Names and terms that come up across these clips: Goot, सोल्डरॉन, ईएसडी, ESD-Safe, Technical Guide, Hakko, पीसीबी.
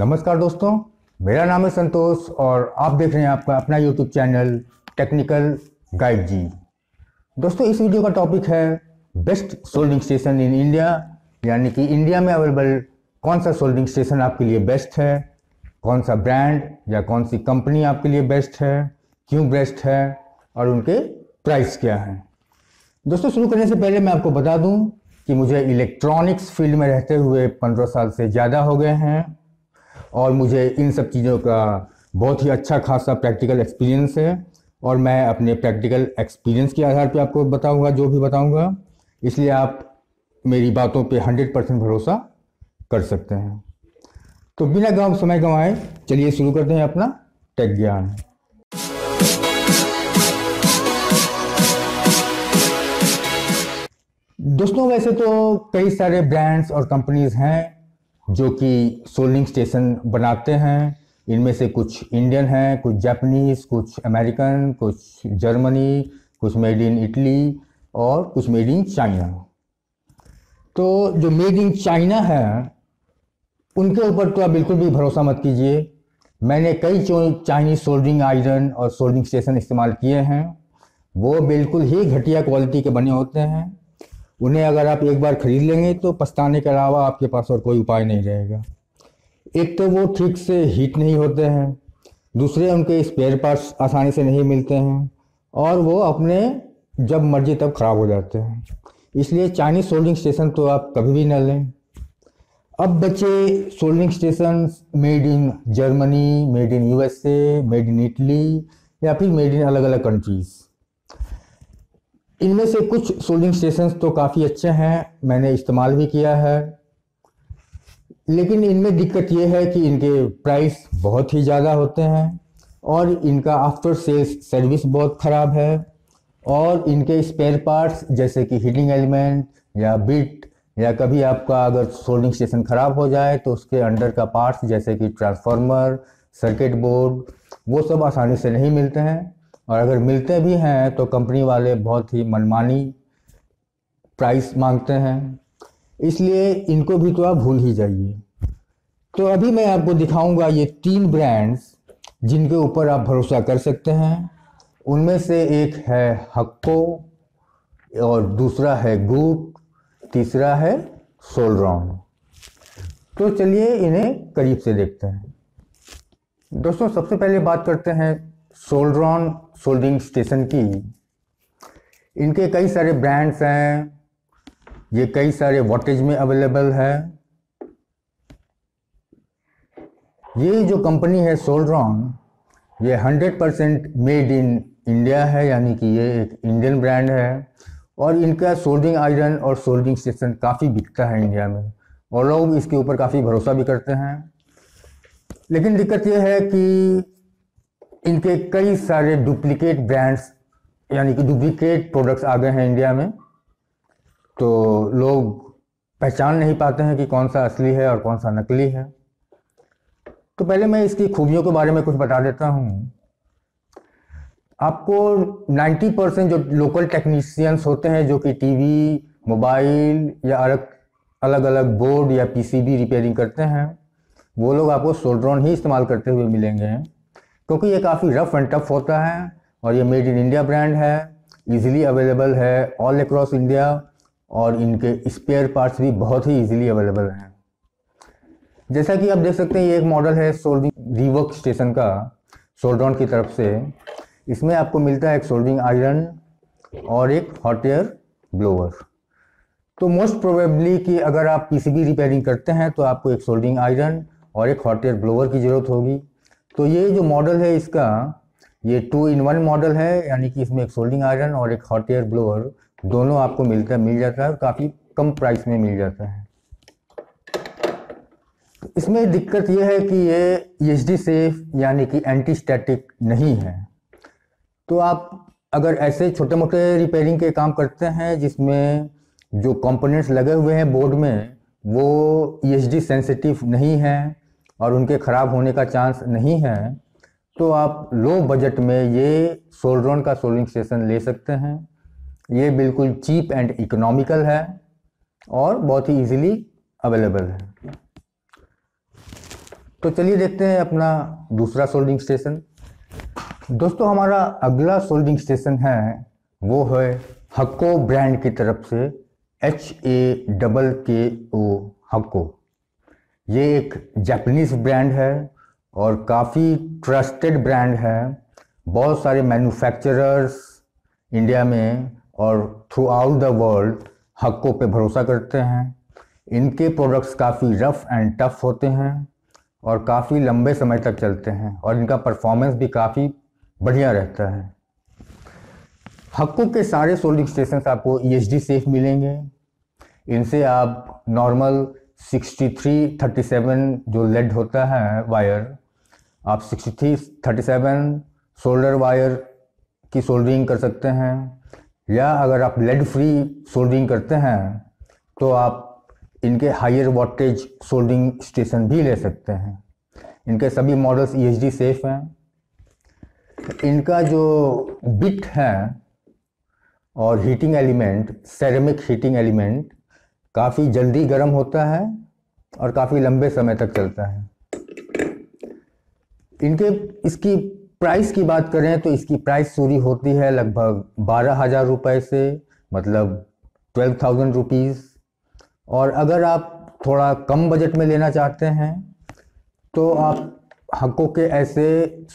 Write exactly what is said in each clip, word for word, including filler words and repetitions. नमस्कार दोस्तों, मेरा नाम है संतोष और आप देख रहे हैं आपका अपना YouTube चैनल टेक्निकल गाइड जी। दोस्तों, इस वीडियो का टॉपिक है best soldering station in India, यानी कि इंडिया में अवेलेबल कौन सा सोल्डरिंग स्टेशन आपके लिए बेस्ट है, कौन सा ब्रांड या कौन सी कंपनी आपके लिए बेस्ट है, क्यों बेस्ट है और उनके प्राइस क्या हैं। दोस्तों, शुरू करने से पहले मैं आपको बता दूँ कि मुझे इलेक्ट्रॉनिक्स फील्ड में रहते हुए पंद्रह साल से ज़्यादा हो गए हैं और मुझे इन सब चीज़ों का बहुत ही अच्छा खासा प्रैक्टिकल एक्सपीरियंस है और मैं अपने प्रैक्टिकल एक्सपीरियंस के आधार पर आपको बताऊंगा जो भी बताऊंगा, इसलिए आप मेरी बातों पे सौ परसेंट भरोसा कर सकते हैं। तो बिना गंवा समय गंवाए चलिए शुरू करते हैं अपना टेक ज्ञान। दोस्तों, वैसे तो कई सारे ब्रांड्स और कंपनीज हैं जो कि सोल्डरिंग स्टेशन बनाते हैं। इनमें से कुछ इंडियन हैं, कुछ जापानीज़, कुछ अमेरिकन, कुछ जर्मनी, कुछ मेड इन इटली और कुछ मेड इन चाइना। तो जो मेड इन चाइना है उनके ऊपर तो आप बिल्कुल भी भरोसा मत कीजिए। मैंने कई चाइनीज़ सोल्डरिंग आयरन और सोल्डरिंग स्टेशन इस्तेमाल किए हैं, वो बिल्कुल ही घटिया क्वालिटी के बने होते हैं। उन्हें अगर आप एक बार ख़रीद लेंगे तो पछताने के अलावा आपके पास और कोई उपाय नहीं रहेगा। एक तो वो ठीक से हीट नहीं होते हैं, दूसरे उनके स्पेयर पार्ट्स आसानी से नहीं मिलते हैं और वो अपने जब मर्जी तब ख़राब हो जाते हैं। इसलिए चाइनीज़ सोल्डरिंग स्टेशन तो आप कभी भी ना लें। अब बचे soldering station made in Germany, made in USA, made in Italy या फिर मेड इन अलग अलग कंट्रीज़। इनमें से कुछ सोल्डरिंग स्टेशंस तो काफ़ी अच्छे हैं, मैंने इस्तेमाल भी किया है, लेकिन इनमें दिक्कत यह है कि इनके प्राइस बहुत ही ज़्यादा होते हैं और इनका आफ्टर सेल्स सर्विस बहुत ख़राब है और इनके स्पेयर पार्ट्स जैसे कि हीटिंग एलिमेंट या बिट या कभी आपका अगर सोल्डरिंग स्टेशन ख़राब हो जाए तो उसके अंडर का पार्ट्स जैसे कि ट्रांसफार्मर, सर्किट बोर्ड, वो सब आसानी से नहीं मिलते हैं और अगर मिलते भी हैं तो कंपनी वाले बहुत ही मनमानी प्राइस मांगते हैं, इसलिए इनको भी तो आप भूल ही जाइए। तो अभी मैं आपको दिखाऊंगा ये तीन ब्रांड्स जिनके ऊपर आप भरोसा कर सकते हैं। उनमें से एक है हक्को और दूसरा है गूट, तीसरा है सोलरॉन। तो चलिए इन्हें करीब से देखते हैं। दोस्तों, सबसे पहले बात करते हैं सोल्डरॉन सोल्डरिंग स्टेशन की। इनके कई सारे ब्रांड्स हैं, ये कई सारे वॉटेज में अवेलेबल है। ये जो कंपनी है सोल्डरॉन, ये hundred percent made in India है, यानी कि ये एक इंडियन ब्रांड है और इनका सोल्डरिंग आयरन और सोल्डरिंग स्टेशन काफ़ी बिकता है इंडिया में और लोग इसके ऊपर काफ़ी भरोसा भी करते हैं। लेकिन दिक्कत ये है कि इनके कई सारे डुप्लीकेट ब्रांड्स यानी कि डुप्लीकेट प्रोडक्ट्स आ गए हैं इंडिया में, तो लोग पहचान नहीं पाते हैं कि कौन सा असली है और कौन सा नकली है। तो पहले मैं इसकी खूबियों के बारे में कुछ बता देता हूँ आपको। नब्बे परसेंट जो लोकल टेक्नीशियंस होते हैं जो कि टीवी, मोबाइल या अलग अलग बोर्ड या पीसीबी रिपेयरिंग करते हैं, वो लोग आपको सोल्डरॉन ही इस्तेमाल करते हुए मिलेंगे क्योंकि ये काफ़ी रफ़ एंड टफ होता है और ये मेड इन इंडिया ब्रांड है, इजीली अवेलेबल है ऑल अक्रॉस इंडिया और इनके स्पेयर पार्ट्स भी बहुत ही इजीली अवेलेबल हैं। जैसा कि आप देख सकते हैं, ये एक मॉडल है सोल्डरिंग रिवर्क स्टेशन का सोल्डरॉन की तरफ से। इसमें आपको मिलता है एक सोल्डरिंग आयरन और एक हॉट एयर ब्लोअर। तो मोस्ट प्रोबेबली कि अगर आप पीसीबी रिपेयरिंग करते हैं तो आपको एक सोल्डरिंग आयरन और एक हॉट एयर ब्लोअर की ज़रूरत होगी। तो ये जो मॉडल है इसका, ये टू इन वन मॉडल है, यानी कि इसमें एक सोल्डरिंग आयरन और एक हॉट एयर ब्लोअर दोनों आपको मिलता मिल जाता है और काफ़ी कम प्राइस में मिल जाता है। इसमें दिक्कत यह है कि ये ईएसडी सेफ यानी कि एंटी स्टैटिक नहीं है। तो आप अगर ऐसे छोटे मोटे रिपेयरिंग के काम करते हैं जिसमें जो कंपोनेंट्स लगे हुए हैं बोर्ड में वो ईएसडी सेंसिटिव नहीं है और उनके ख़राब होने का चांस नहीं है, तो आप लो बजट में ये सोल्डरॉन का सोल्डरिंग स्टेशन ले सकते हैं। ये बिल्कुल चीप एंड इकोनॉमिकल है और बहुत ही इजीली अवेलेबल है। तो चलिए देखते हैं अपना दूसरा सोल्डिंग स्टेशन। दोस्तों हमारा अगला सोल्डिंग स्टेशन है वो है हक्को ब्रांड की तरफ से एच ए डबल के ओ हक्को। ये एक जापानीज ब्रांड है और काफ़ी ट्रस्टेड ब्रांड है। बहुत सारे मैन्युफैक्चरर्स इंडिया में और throughout the world Hakko पे भरोसा करते हैं। इनके प्रोडक्ट्स काफ़ी रफ़ एंड टफ होते हैं और काफ़ी लंबे समय तक चलते हैं और इनका परफॉर्मेंस भी काफ़ी बढ़िया रहता है। हक्को के सारे सोल्डिंग स्टेशन आपको ईएसडी सेफ मिलेंगे। इनसे आप normal sixty three thirty seven जो लेड होता है वायर, आप sixty three thirty seven solder wire की सोल्डरिंग कर सकते हैं, या अगर आप लेड फ्री सोल्डरिंग करते हैं तो आप इनके हायर वोल्टेज सोल्डरिंग स्टेशन भी ले सकते हैं। इनके सभी मॉडल्स ईएसडी सेफ हैं। इनका जो बिट है और heating element, ceramic heating element, काफ़ी जल्दी गर्म होता है और काफ़ी लंबे समय तक चलता है। इनके इसकी प्राइस की बात करें तो इसकी प्राइस शुरू होती है लगभग बारह हज़ार रुपये से, मतलब ट्वेल्व थाउजेंड रुपीज़। और अगर आप थोड़ा कम बजट में लेना चाहते हैं तो आप हक्को के ऐसे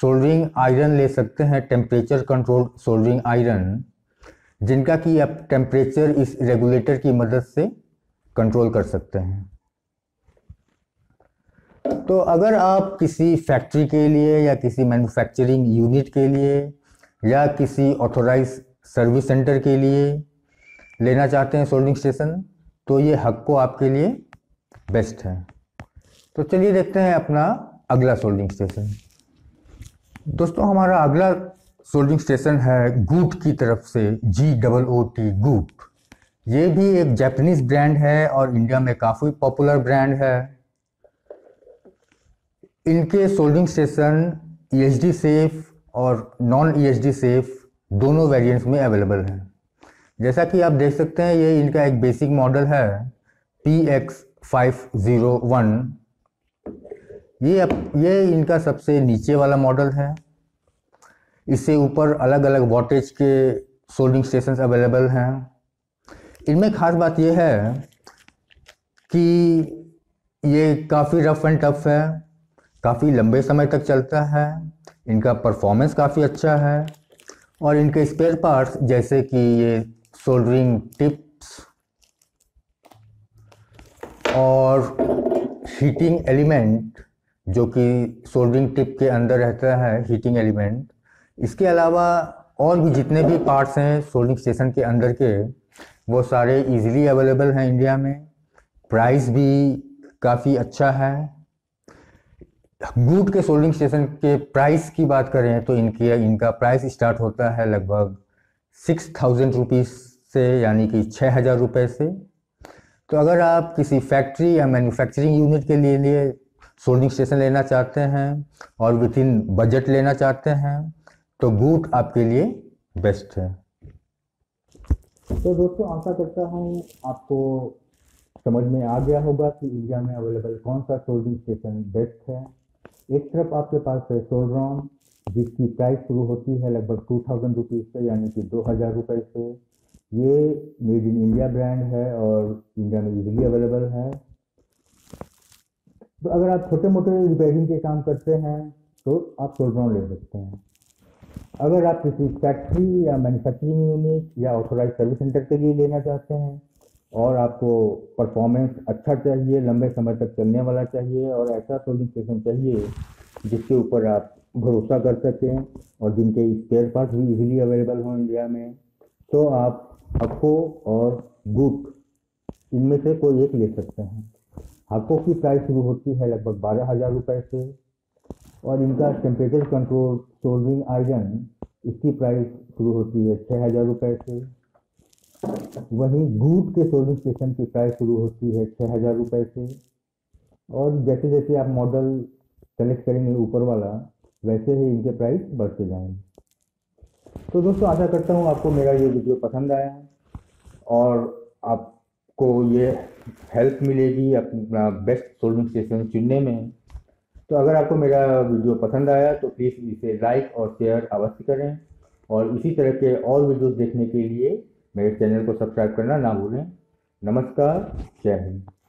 सोल्डरिंग आयरन ले सकते हैं, टेम्परेचर कंट्रोल सोल्डरिंग आयरन, जिनका कि आप टेम्परेचर इस रेगुलेटर की मदद से कंट्रोल कर सकते हैं। तो अगर आप किसी फैक्ट्री के लिए या किसी मैन्युफैक्चरिंग यूनिट के लिए या किसी ऑथोराइज सर्विस सेंटर के लिए लेना चाहते हैं सोल्डरिंग स्टेशन, तो ये हक्को आपके लिए बेस्ट है। तो चलिए देखते हैं अपना अगला सोल्डरिंग स्टेशन। दोस्तों हमारा अगला सोल्डरिंग स्टेशन है गूट की तरफ से, जी डबल ओ टी गूट। ये भी एक जापानीज ब्रांड है और इंडिया में काफ़ी पॉपुलर ब्रांड है। इनके सोल्डरिंग स्टेशन ईएसडी सेफ और नॉन ईएसडी सेफ दोनों वेरिएंट्स में अवेलेबल हैं। जैसा कि आप देख सकते हैं ये इनका एक बेसिक मॉडल है P X five zero one. ये ये इनका सबसे नीचे वाला मॉडल है। इससे ऊपर अलग अलग वोल्टेज के सोल्डरिंग स्टेशंस अवेलेबल हैं। इनमें खास बात यह है कि ये काफ़ी रफ़ एंड टफ है, काफ़ी लंबे समय तक चलता है, इनका परफॉर्मेंस काफ़ी अच्छा है और इनके स्पेयर पार्ट्स जैसे कि ये सोल्डरिंग टिप्स और हीटिंग एलिमेंट, जो कि सोल्डरिंग टिप के अंदर रहता है हीटिंग एलिमेंट, इसके अलावा और भी जितने भी पार्ट्स हैं सोल्डरिंग स्टेशन के अंदर के, वो सारे इजीली अवेलेबल हैं इंडिया में। प्राइस भी काफ़ी अच्छा है। गूट के सोल्डरिंग स्टेशन के प्राइस की बात करें तो इनकी इनका प्राइस स्टार्ट होता है लगभग सिक्स थाउजेंड रुपीज़ से, यानी कि छः हज़ार रुपये से। तो अगर आप किसी फैक्ट्री या मैन्युफैक्चरिंग यूनिट के लिए लिए सोल्डरिंग स्टेशन लेना चाहते हैं और विथ इन बजट लेना चाहते हैं तो गूट आपके लिए बेस्ट है। तो दोस्तों आशा करता हूँ आपको समझ में आ गया होगा कि इंडिया में अवेलेबल कौन सा सोल्डरिंग स्टेशन बेस्ट है। एक तरफ आपके पास है सोल्ड्रॉन, जिसकी प्राइस शुरू होती है लगभग टू थाउजेंड रुपीज़ से, यानी कि दो हज़ार रुपये से। ये मेड इन इंडिया ब्रांड है और इंडिया में इजीली अवेलेबल है। तो अगर आप छोटे मोटे रिपेयरिंग के काम करते हैं तो आप सोल्ड्रॉन ले सकते हैं। अगर आप किसी फैक्ट्री या मैन्युफैक्चरिंग यूनिट या ऑथोराइज सर्विस सेंटर के लिए लेना चाहते हैं और आपको परफॉर्मेंस अच्छा चाहिए, लंबे समय तक चलने वाला चाहिए और ऐसा सोल्डरिंग स्टेशन चाहिए जिसके ऊपर आप भरोसा कर सकें और जिनके स्पेयर पार्ट्स भी इजीली अवेलेबल हों इंडिया में, तो आप हक्को और गूट इनमें से कोई एक ले सकते हैं। हक्को की प्राइस शुरू होती है लगभग बारह हज़ार रुपये से और इनका टेम्परेचर कंट्रोल सोल्डरिंग आयरन, इसकी प्राइस शुरू होती है छः हज़ार रुपये से। वहीं गूट के सोल्डरिंग स्टेशन की प्राइस शुरू होती है छः हज़ार रुपये से और जैसे जैसे आप मॉडल सेलेक्ट करेंगे ऊपर वाला, वैसे ही इनके प्राइस बढ़ते जाएंगे। तो दोस्तों आशा करता हूँ आपको मेरा ये वीडियो पसंद आया और आपको ये हेल्प मिलेगी अपना बेस्ट सोल्डरिंग स्टेशन चुनने में। तो अगर आपको मेरा वीडियो पसंद आया तो प्लीज़ इसे लाइक और शेयर अवश्य करें, और इसी तरह के और वीडियोस देखने के लिए मेरे चैनल को सब्सक्राइब करना ना भूलें। नमस्कार, जय हिंद।